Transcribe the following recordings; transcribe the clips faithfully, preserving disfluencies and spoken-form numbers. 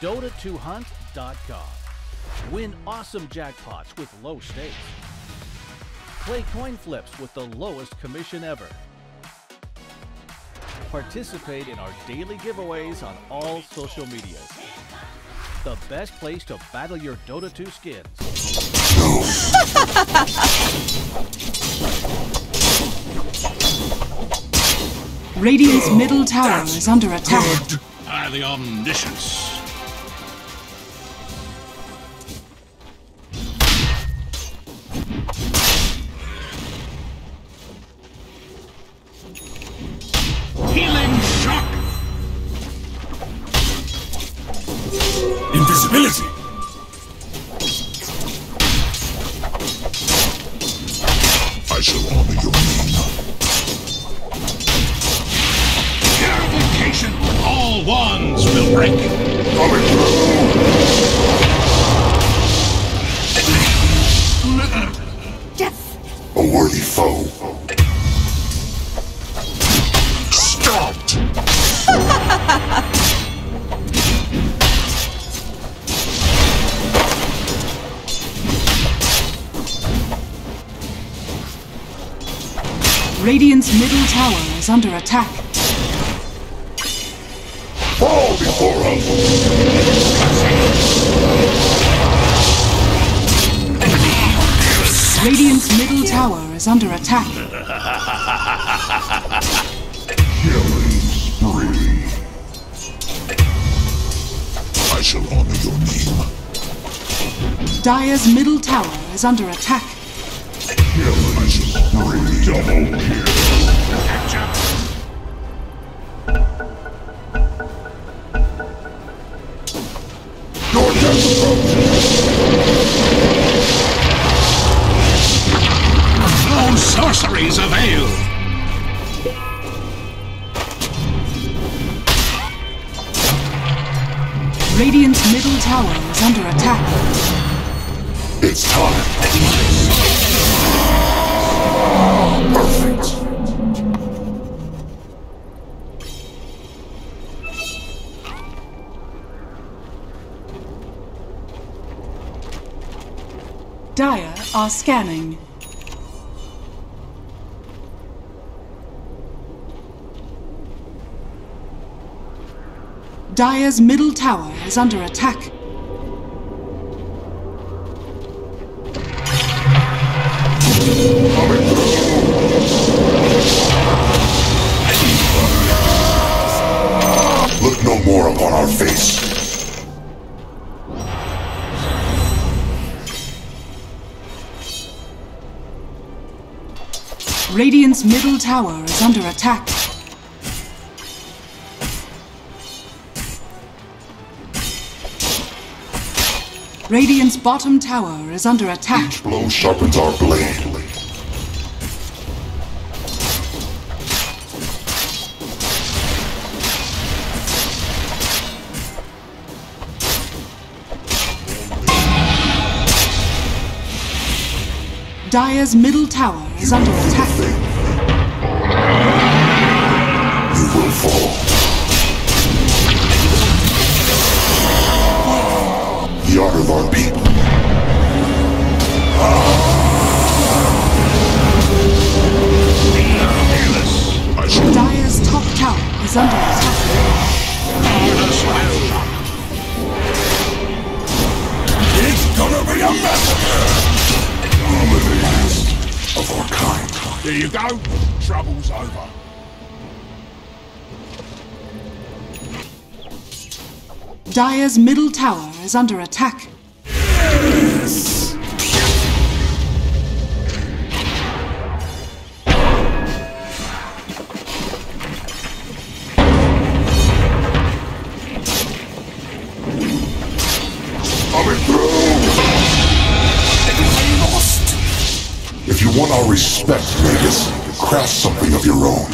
Dota two hunt dot com. Win awesome jackpots with low stakes. Play coin flips with the lowest commission ever. Participate in our daily giveaways on all social media. The best place to battle your Dota two skins. Radiant's middle tower is under attack. Good. By the omniscience. Invisibility! I shall honor your name. Purification! All wands will break! Coming through! Death! A worthy foe! Stopped! Radiant's middle tower is under attack. Fall before us! Radiant's middle tower is under attack. Killing spree. I shall honor your name. Dire's middle tower is under attack. Killing spree. Double kill. Your death approaches. No sorceries avail. Radiant's middle tower is under attack. It's time. Perfect. Dire are scanning. Dire's middle tower is under attack. Look no more upon our face. Radiant's middle tower is under attack. Radiant's bottom tower is under attack. Each blow sharpens our blade. Dire's middle tower is under attack. You will fall. The honor of our people. Dire's top tower is under attack. It's gonna be a massacre! Of our kind. There you go. Trouble's over. Dire's middle tower is under attack. Yes. If you want our respect, Vegas, craft something of your own.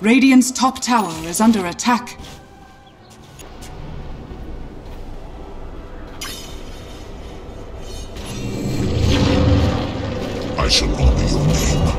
Radiant's top tower is under attack. I shall honor your name.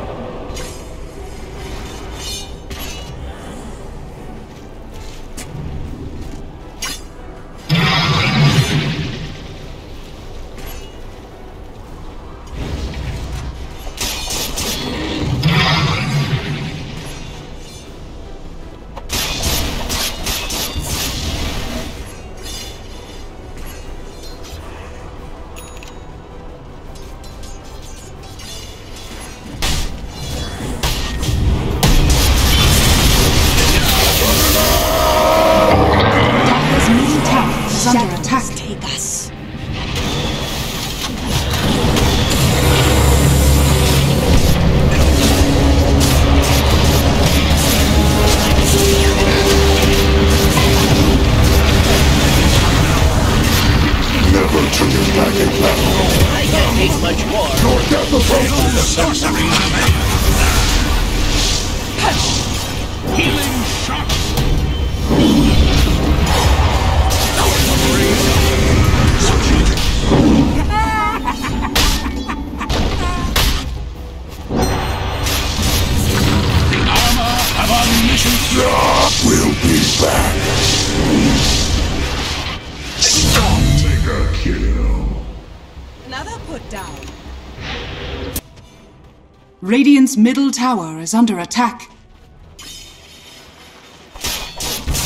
Radiant's middle tower is under attack.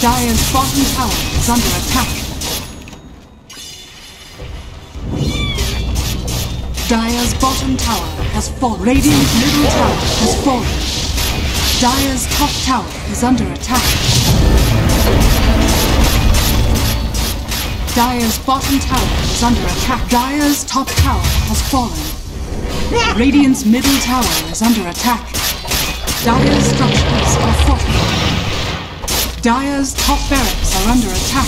Dire's bottom tower is under attack. Dire's bottom tower has fallen. Radiant's middle tower has fallen. Dire's top tower is under attack. Dire's bottom tower is under attack. Dire's top tower has fallen. Radiant's middle tower is under attack. Dire's structures are fortified. Dire's top barracks are under attack.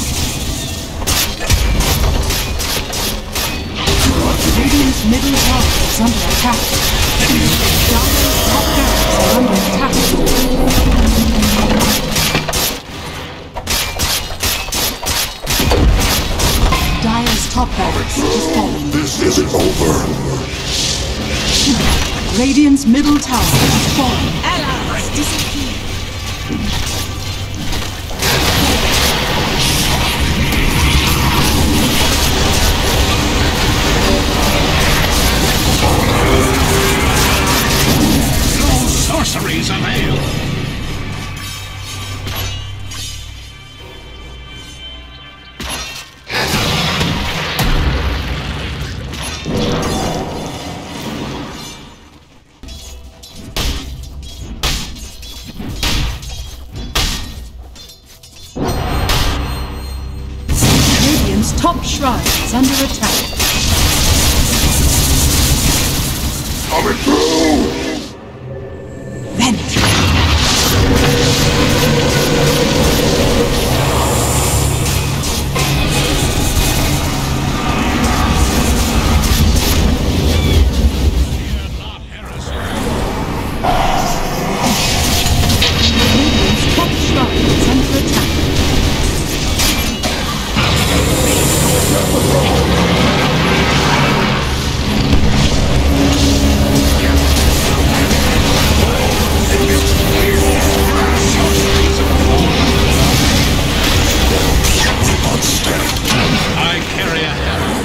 Radiant's middle tower is under attack. Dire's top barracks are under attack. Dire's top barracks is falling. This isn't over. Radiant's middle tower has fallen. Allies disappear. No sorceries avail. Top shrine is under attack. Coming through! Vanish. Top shrine is under attack. I carry a hammer.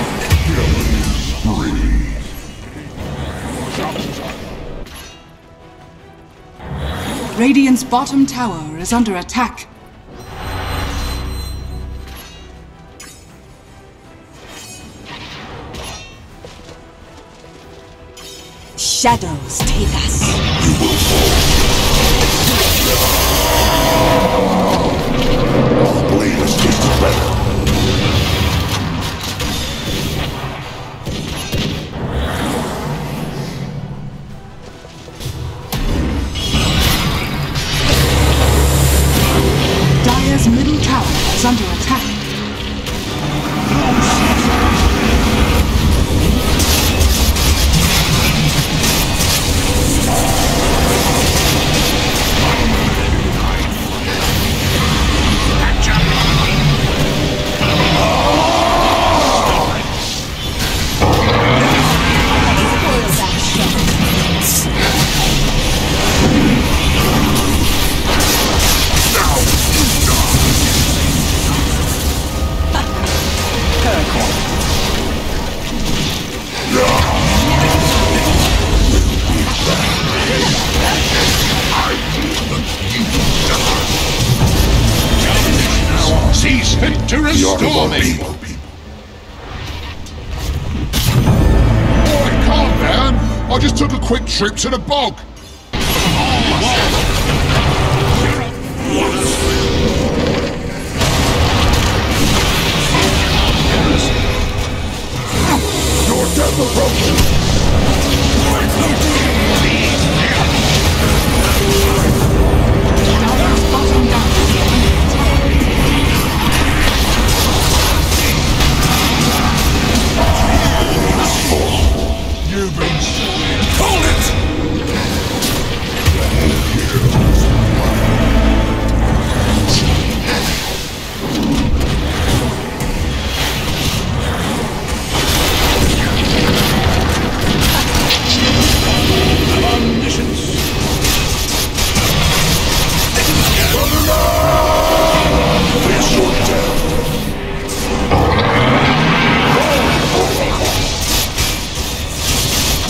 Radiant's bottom tower is under attack. Shadows take us. You will fall. The blade is tasted better. Dire's middle tower is under attack. to restore me. Alright, calm down. I just took a quick trip to the bog. Your death approaches.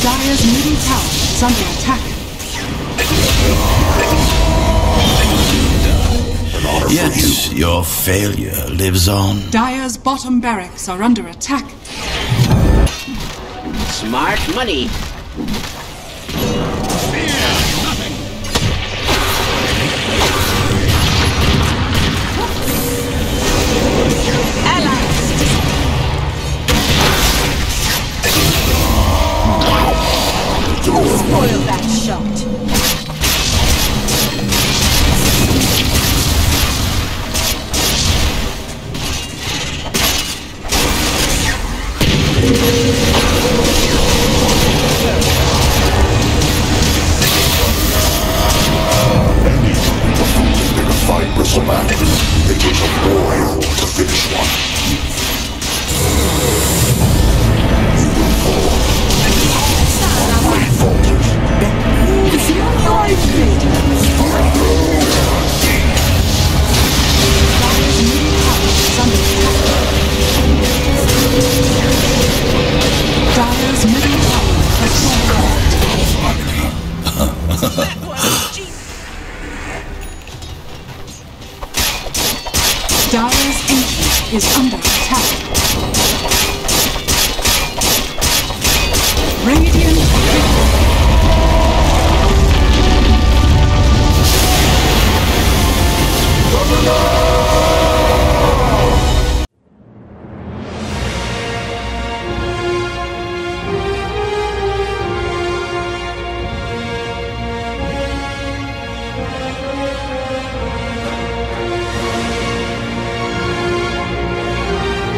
Dire's middle tower is under attack. Yes, your failure lives on. Dire's bottom barracks are under attack. Smart money. Spoil that shot.